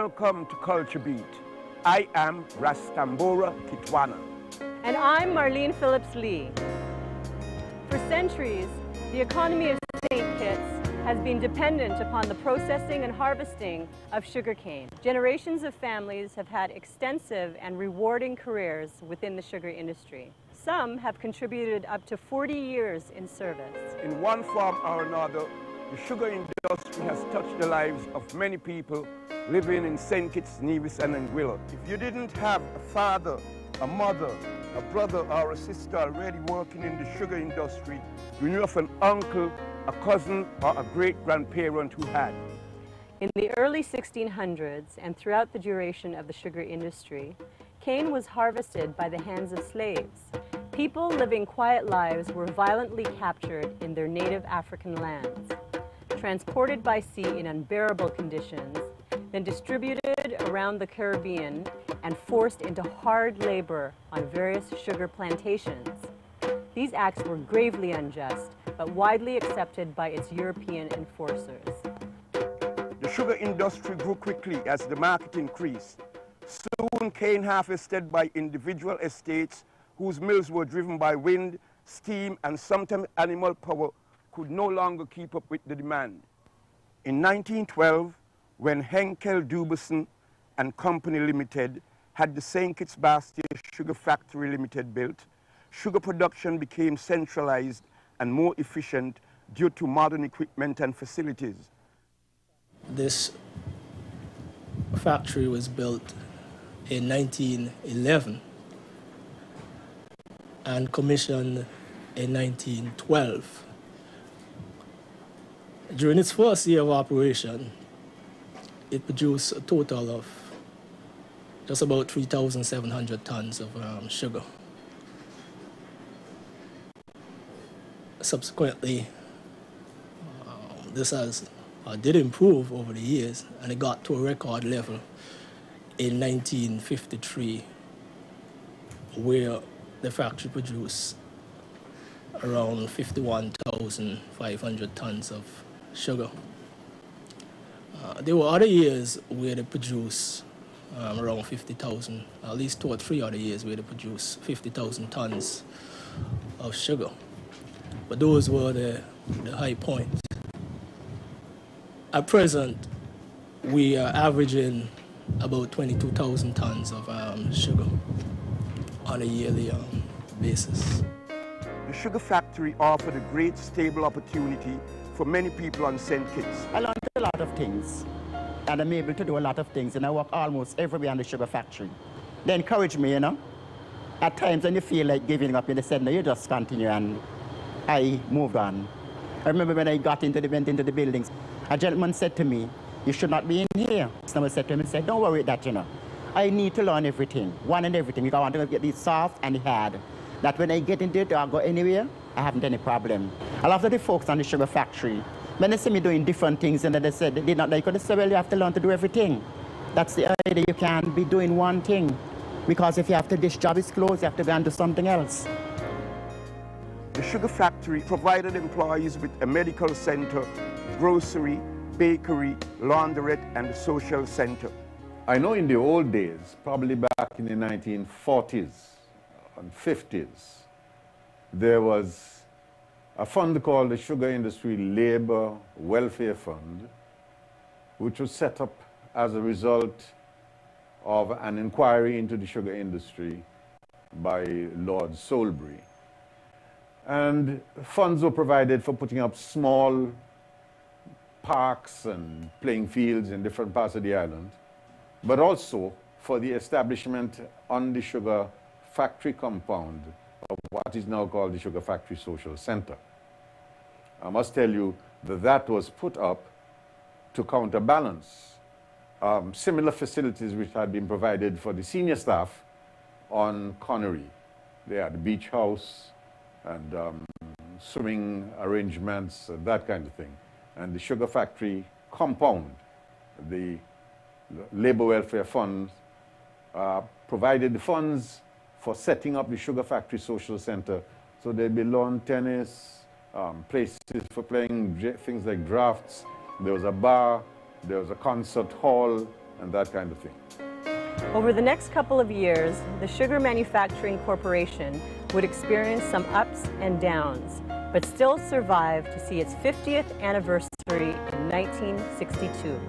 Welcome to Culture Beat. I am Rastambora Kitwana. And I'm Marlene Phillips-Lee. For centuries, the economy of St. Kitts has been dependent upon the processing and harvesting of sugarcane. Generations of families have had extensive and rewarding careers within the sugar industry. Some have contributed up to 40 years in service. In one form or another, the sugar industry has touched the lives of many people living in St. Kitts-Nevis and Anguilla. If you didn't have a father, a mother, a brother or a sister already working in the sugar industry, you knew of an uncle, a cousin or a great-grandparent who had. In the early 1600s and throughout the duration of the sugar industry, cane was harvested by the hands of slaves. People living quiet lives were violently captured in their native African lands, transported by sea in unbearable conditions, then distributed around the Caribbean and forced into hard labor on various sugar plantations. These acts were gravely unjust, but widely accepted by its European enforcers. The sugar industry grew quickly as the market increased. Soon, cane harvested by individual estates whose mills were driven by wind, steam, and sometimes animal power could no longer keep up with the demand. In 1912, when Henkel Duberson and Company Limited had the St. Kitts Basseterre Sugar Factory Limited built, sugar production became centralized and more efficient due to modern equipment and facilities. This factory was built in 1911 and commissioned in 1912. During its first year of operation, it produced a total of just about 3,700 tons of sugar. Subsequently, this did improve over the years, and it got to a record level in 1953, where the factory produced around 51,500 tons of sugar. There were other years where they produced around 50,000, at least two or three other years where they produced 50,000 tons of sugar. But those were the high points. At present, we are averaging about 22,000 tons of sugar on a yearly basis. The sugar factory offered a great stable opportunity for many people on St. Kitts. I learned a lot of things, and I'm able to do a lot of things, and I work almost everywhere in the sugar factory. They encourage me, you know. At times when you feel like giving up, and they said, no, you just continue, and I moved on. I remember when I went into the buildings, a gentleman said to me, you should not be in here. Someone said to him and said, don't worry about that, you know. I need to learn everything, one and everything, because I want to get these soft and hard. That when I get into it or go anywhere, I haven't any problem. A lot of the folks on the sugar factory, when they see me doing different things and then they said they did not like it, they said, well, you have to learn to do everything. That's the idea, you can't be doing one thing. Because if you have to, this job is closed, you have to go and do something else. The sugar factory provided employees with a medical center, grocery, bakery, laundrette, and a social center. I know in the old days, probably back in the 1940s and 50s, there was a fund called the Sugar Industry Labor Welfare Fund, which was set up as a result of an inquiry into the sugar industry by Lord Salisbury. And funds were provided for putting up small parks and playing fields in different parts of the island, but also for the establishment on the sugar factory compound of what is now called the Sugar Factory Social Center. I must tell you that that was put up to counterbalance similar facilities which had been provided for the senior staff on Connery. They had a beach house and swimming arrangements, that kind of thing. And the sugar factory compound, the Labor Welfare Fund, provided the funds for setting up the Sugar Factory Social Center. So there'd be lawn tennis, places for playing things like drafts. There was a bar, there was a concert hall, and that kind of thing. Over the next couple of years, the Sugar Manufacturing Corporation would experience some ups and downs, but still survive to see its 50th anniversary in 1962.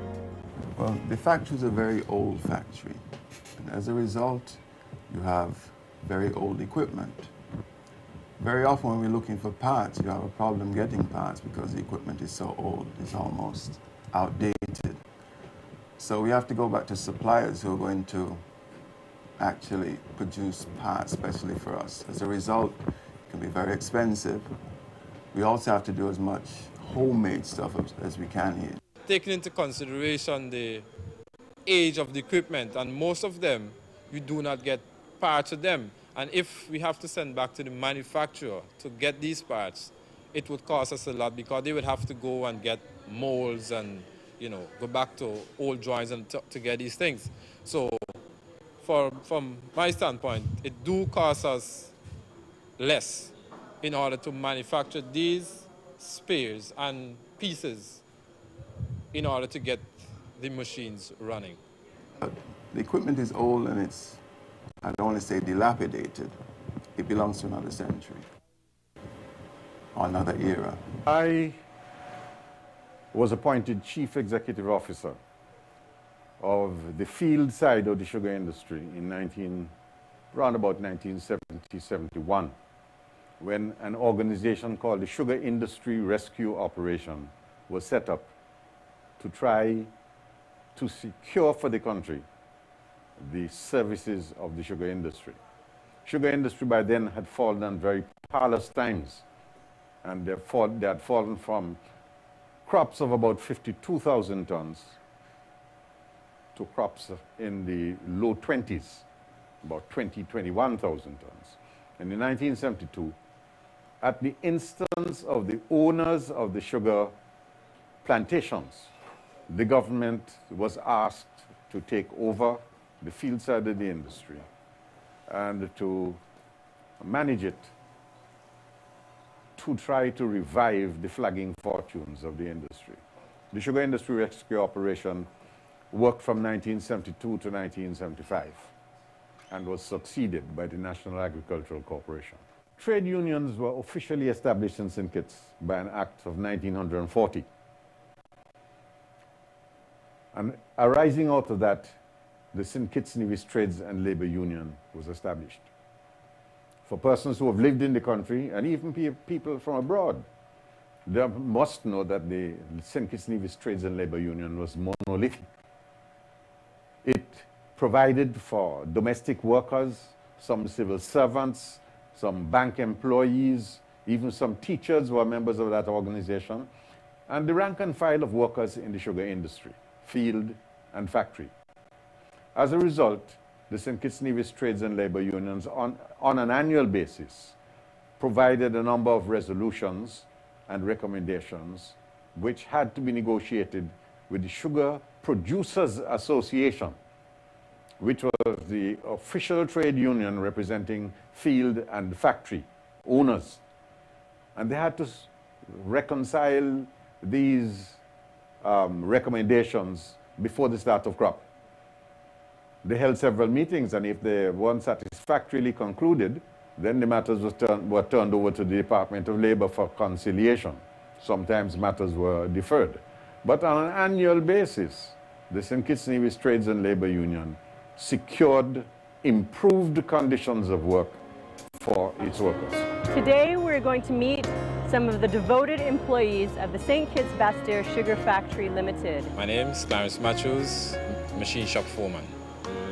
Well, the factory is a very old factory, and as a result, you have very old equipment. Very often when we're looking for parts, you have a problem getting parts because the equipment is so old, it's almost outdated. So we have to go back to suppliers who are going to actually produce parts specially for us. As a result, it can be very expensive. We also have to do as much homemade stuff as we can here. Taking into consideration the age of the equipment, and most of them, you do not get parts of them. And if we have to send back to the manufacturer to get these parts, it would cost us a lot because they would have to go and get molds and, you know, go back to old drawings and to get these things. So from my standpoint, it do cost us less in order to manufacture these spares and pieces in order to get the machines running. The equipment is old and it's, I don't want to say dilapidated. It belongs to another century or another era. I was appointed Chief Executive Officer of the field side of the sugar industry in round about 1970-71, when an organization called the Sugar Industry Rescue Operation was set up to try to secure for the country the services of the sugar industry. Sugar industry by then had fallen on very parlous times, and they had fallen from crops of about 52,000 tons to crops in the low 20s, about 21,000 tons. And in 1972, at the instance of the owners of the sugar plantations, the government was asked to take over the field side of the industry and to manage it to try to revive the flagging fortunes of the industry. The Sugar Industry Rescue Operation worked from 1972 to 1975 and was succeeded by the National Agricultural Corporation. Trade unions were officially established in St. Kitts by an act of 1940. And arising out of that, the St. Kitts-Nevis Trades and Labor Union was established. For persons who have lived in the country, and even people from abroad, they must know that the St. Kitts-Nevis Trades and Labor Union was monolithic. It provided for domestic workers, some civil servants, some bank employees, even some teachers were members of that organization, and the rank and file of workers in the sugar industry, field and factory. As a result, the St. Kitts-Nevis Trades and Labor Unions, on an annual basis, provided a number of resolutions and recommendations which had to be negotiated with the Sugar Producers Association, which was the official trade union representing field and factory owners. And they had to reconcile these recommendations before the start of crop. They held several meetings, and if they weren't satisfactorily concluded, then the matters were turned over to the Department of Labor for conciliation. Sometimes matters were deferred. But on an annual basis, the St. Kitts-Nevis Trades and Labor Union secured improved conditions of work for its workers. Today, we're going to meet some of the devoted employees of the St. Kitts Basseterre Sugar Factory Limited. My name is Clarence Mathews, machine shop foreman.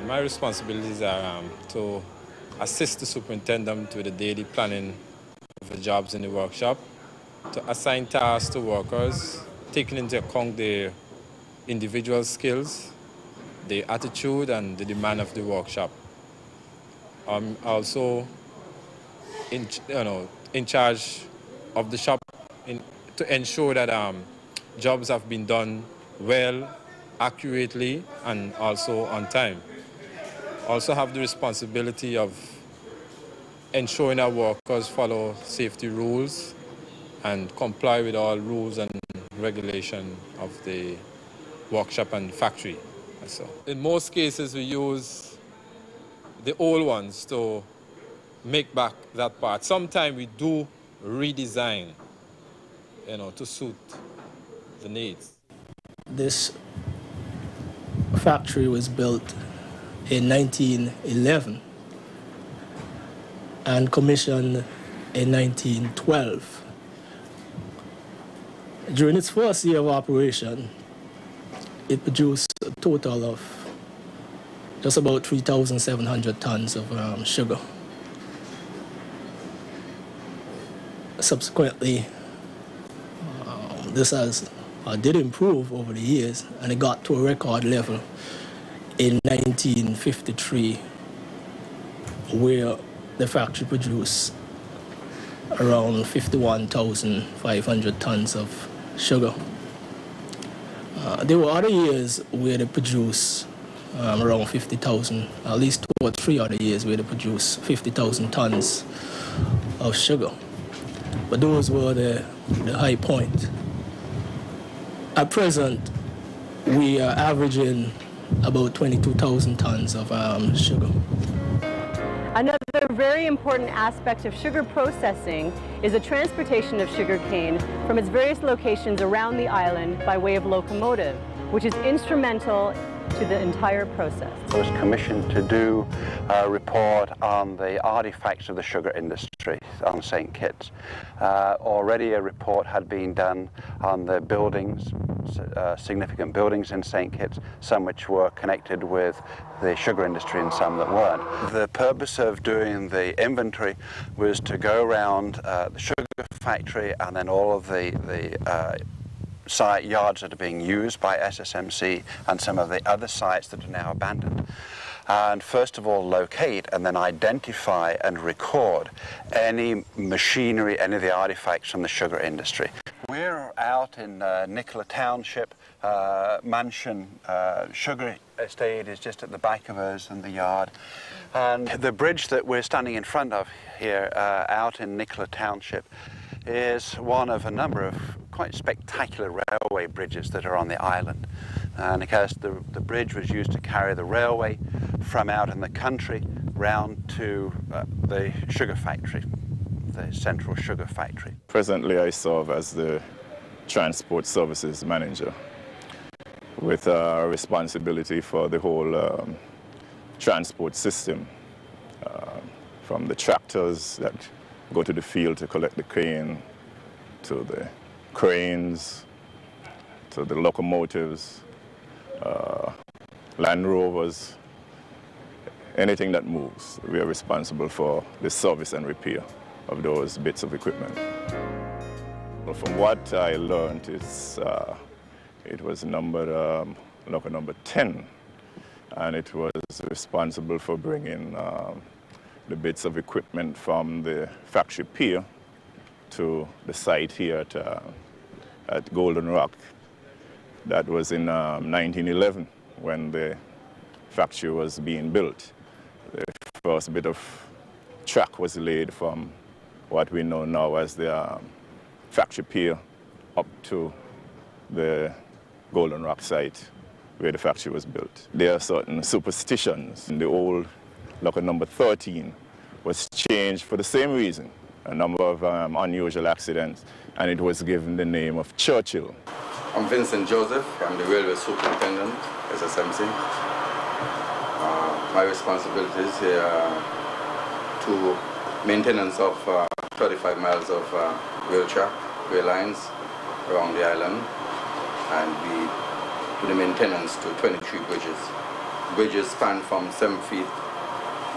My responsibilities are to assist the superintendent with the daily planning of the jobs in the workshop, to assign tasks to workers, taking into account their individual skills, the attitude and the demand of the workshop. I'm also in charge of the shop to ensure that jobs have been done well, accurately, and also on time. Also have the responsibility of ensuring our workers follow safety rules and comply with all rules and regulation of the workshop and factory. So in most cases, we use the old ones to make back that part. Sometimes we do redesign, you know, to suit the needs. This factory was built in 1911 and commissioned in 1912. During its first year of operation, it produced a total of just about 3,700 tons of sugar. Subsequently, this has did improve over the years, and it got to a record level in 1953, where the factory produced around 51,500 tons of sugar. There were other years where they produced around 50,000, at least two or three other years where they produced 50,000 tons of sugar. But those were the high point. At present, we are averaging about 22,000 tons of sugar. Another very important aspect of sugar processing is the transportation of sugar cane from its various locations around the island by way of locomotive, which is instrumental to the entire process. I was commissioned to do a report on the artifacts of the sugar industry on St. Kitts. Already a report had been done on the buildings, significant buildings in St. Kitts, some which were connected with the sugar industry and some that weren't. The purpose of doing the inventory was to go around the sugar factory and then all of the site yards that are being used by SSMC and some of the other sites that are now abandoned. And first of all locate and then identify and record any machinery, any of the artifacts from the sugar industry. We're out in Nicola Township, mansion, sugar estate is just at the back of us in the yard. And the bridge that we're standing in front of here out in Nicola Township is one of a number of quite spectacular railway bridges that are on the island. And of course the bridge was used to carry the railway from out in the country round to the sugar factory, the central sugar factory. Presently I serve as the transport services manager with responsibility for the whole transport system, from the tractors that go to the field to collect the cane, to the cranes, to the locomotives, Land Rovers, anything that moves. We are responsible for the service and repair of those bits of equipment. Well, from what I learned, it's, it was numbered, local number 10, and it was responsible for bringing the bits of equipment from the factory pier to the site here at Golden Rock. That was in 1911 when the factory was being built. The first bit of track was laid from what we know now as the factory pier up to the Golden Rock site where the factory was built. There are certain superstitions. In the old local number 13 was changed for the same reason, a number of unusual accidents, and it was given the name of Churchill. I'm Vincent Joseph. I'm the railway superintendent, SSMC. My responsibilities are to maintenance of 35 miles of rail track, rail lines around the island, and we do the maintenance to 23 bridges. Bridges span from 7 feet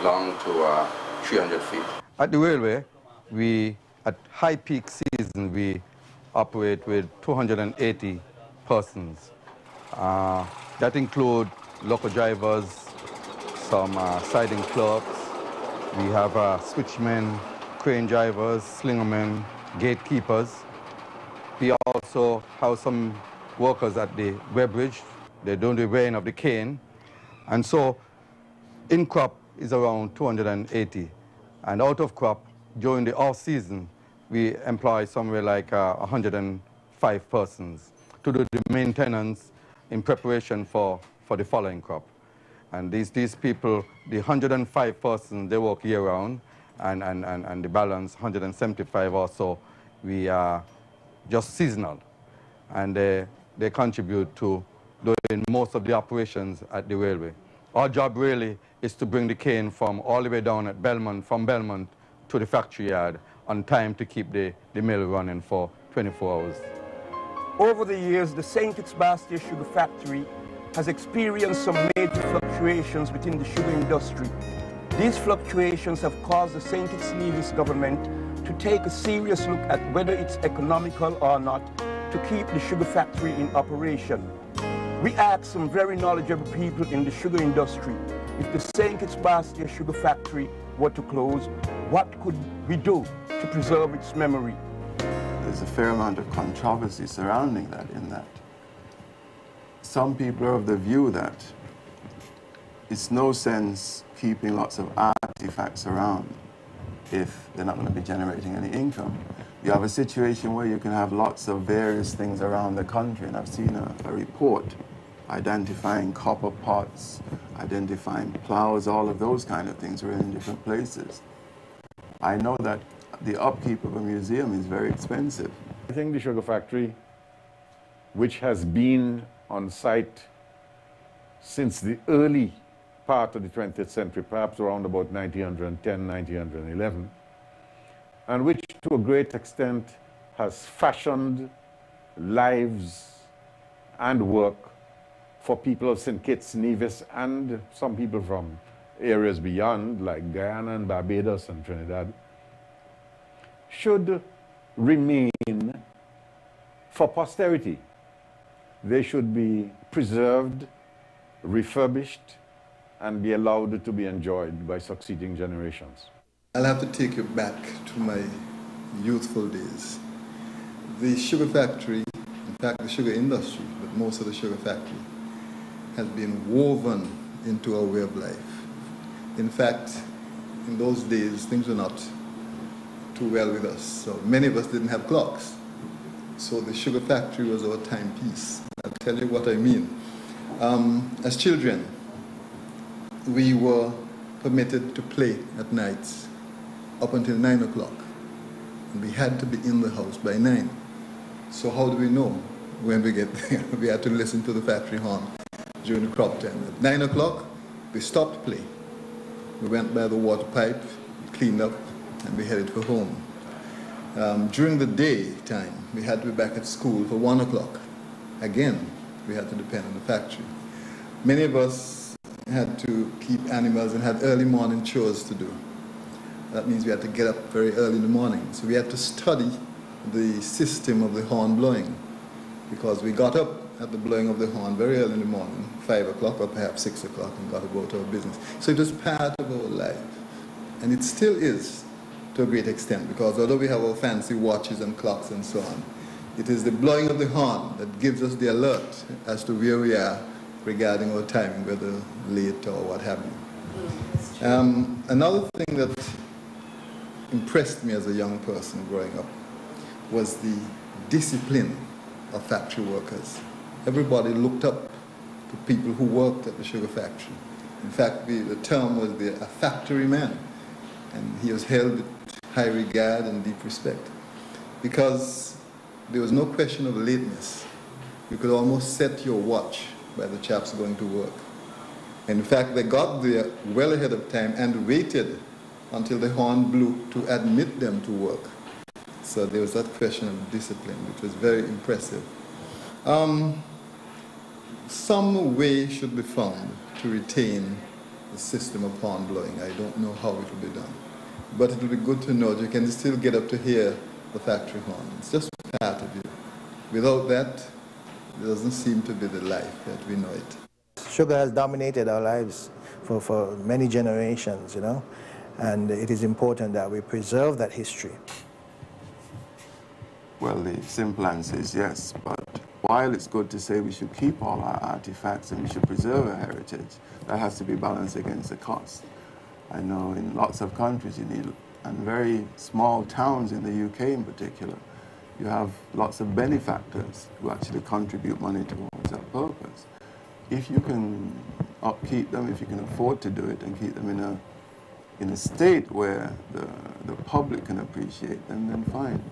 long to 300 feet. At the railway, we, at high peak season, we operate with 280 persons. That include local drivers, some siding clerks. We have switchmen, crane drivers, slingermen, gatekeepers. We also have some workers at the web bridge. They do the weighing of the cane. And so in crop is around 280. And out of crop, during the off-season, we employ somewhere like 105 persons to do the maintenance in preparation for for the following crop. And these people, the 105 persons, they work year-round, and the balance, 175 or so, we are just seasonal. And they contribute to doing most of the operations at the railway. Our job really is to bring the cane from all the way down at Belmont, from Belmont to the factory yard on time to keep the mill running for 24 hours. Over the years, the St. Kitts Basseterre Sugar Factory has experienced some major fluctuations within the sugar industry. These fluctuations have caused the St. Kitts-Nevis government to take a serious look at whether it's economical or not to keep the sugar factory in operation. We asked some very knowledgeable people in the sugar industry, if the St. Kitts Basseterre Sugar Factory were to close, what could we do to preserve its memory? There's a fair amount of controversy surrounding that, in that some people are of the view that it's no sense keeping lots of artifacts around if they're not going to be generating any income. You have a situation where you can have lots of various things around the country, and I've seen a report identifying copper pots, identifying plows, all of those kind of things were in different places. I know that the upkeep of a museum is very expensive. I think the sugar factory, which has been on site since the early part of the 20th century, perhaps around about 1910, 1911, and which to a great extent has fashioned lives and work for people of St. Kitts-Nevis and some people from areas beyond, like Guyana and Barbados and Trinidad, should remain for posterity. They should be preserved, refurbished, and be allowed to be enjoyed by succeeding generations. I'll have to take you back to my youthful days. The sugar factory, in fact the sugar industry, but most of the sugar factory, has been woven into our way of life. In fact, in those days, things were not too well with us, so many of us didn't have clocks. So the sugar factory was our timepiece. I'll tell you what I mean. As children, we were permitted to play at nights up until 9 o'clock. We had to be in the house by 9. So how do we know when we get there? We had to listen to the factory horn during the crop time. At 9 o'clock, we stopped play. We went by the water pipe, cleaned up, and we headed for home. During the day time, we had to be back at school for 1 o'clock. Again, we had to depend on the factory. Many of us had to keep animals and had early morning chores to do. That means we had to get up very early in the morning. So we had to study the system of the horn blowing, because we got up at the blowing of the horn very early in the morning, 5 o'clock or perhaps 6 o'clock, and got to go to our business. So it was part of our life, and it still is to a great extent, because although we have our fancy watches and clocks and so on, it is the blowing of the horn that gives us the alert as to where we are regarding our timing, whether late or what have you. Another thing that impressed me as a young person growing up was the discipline of factory workers. Everybody looked up to people who worked at the sugar factory. In fact, the term was a factory man, and he was held with high regard and deep respect, because there was no question of lateness. You could almost set your watch by the chaps going to work. And in fact, they got there well ahead of time and waited until the horn blew to admit them to work. So there was that question of discipline, which was very impressive. Some way should be found to retain the system of horn blowing. I don't know how it will be done, but it will be good to know that you can still get up to hear the factory horn. It's just part of you. Without that, it doesn't seem to be the life that we know it. Sugar has dominated our lives for many generations, you know, and it is important that we preserve that history. Well, the simple answer is yes, but while it's good to say we should keep all our artifacts and we should preserve our heritage, that has to be balanced against the cost. I know in lots of countries you need, and very small towns in the UK in particular, you have lots of benefactors who actually contribute money towards that purpose. if you can upkeep them, if you can afford to do it and keep them in a state where the public can appreciate them, then fine.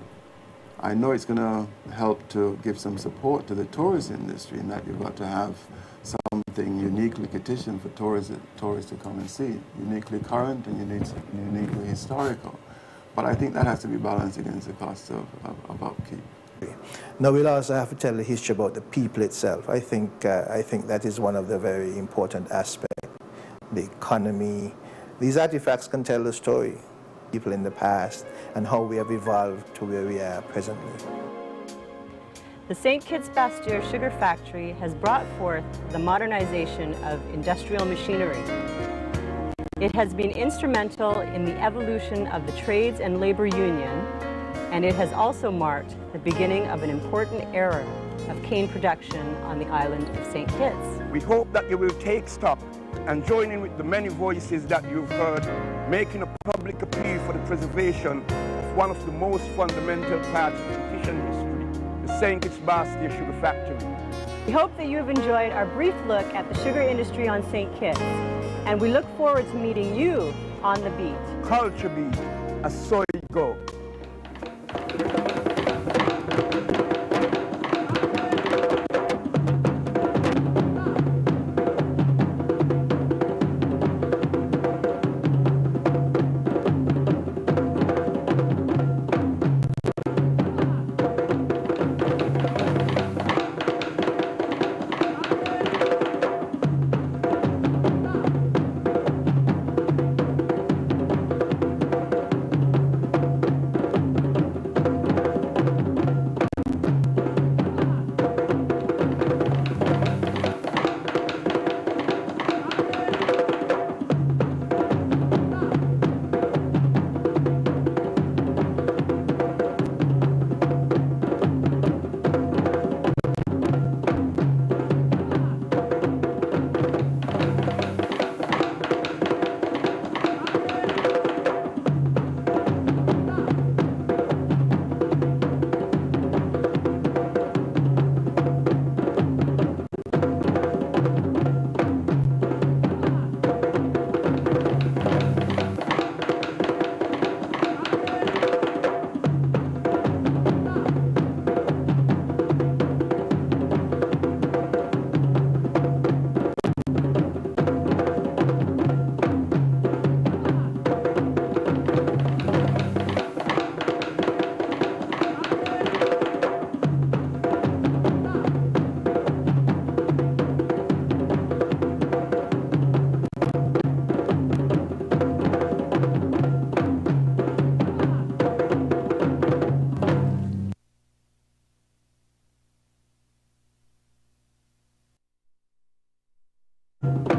I know it's going to help to give some support to the tourist industry in that you've got to have something uniquely petitioned for tourists to come and see, uniquely current and uniquely historical. But I think that has to be balanced against the cost of upkeep. Now we'll also have to tell the history about the people itself. I think that is one of the very important aspects, the economy. These artifacts can tell the story, people in the past, and how we have evolved to where we are presently. The St. Kitts Basseterre Sugar Factory has brought forth the modernization of industrial machinery. It has been instrumental in the evolution of the Trades and Labor Union, and it has also marked the beginning of an important era of cane production on the island of St. Kitts. We hope that you will take stock and join in with the many voices that you've heard, making a public appeal for the preservation of one of the most fundamental parts of Haitian history, the St. Kitts Basseterre Sugar Factory. We hope that you have enjoyed our brief look at the sugar industry on St. Kitts, and we look forward to meeting you on the beat. Culture beat, a soy go.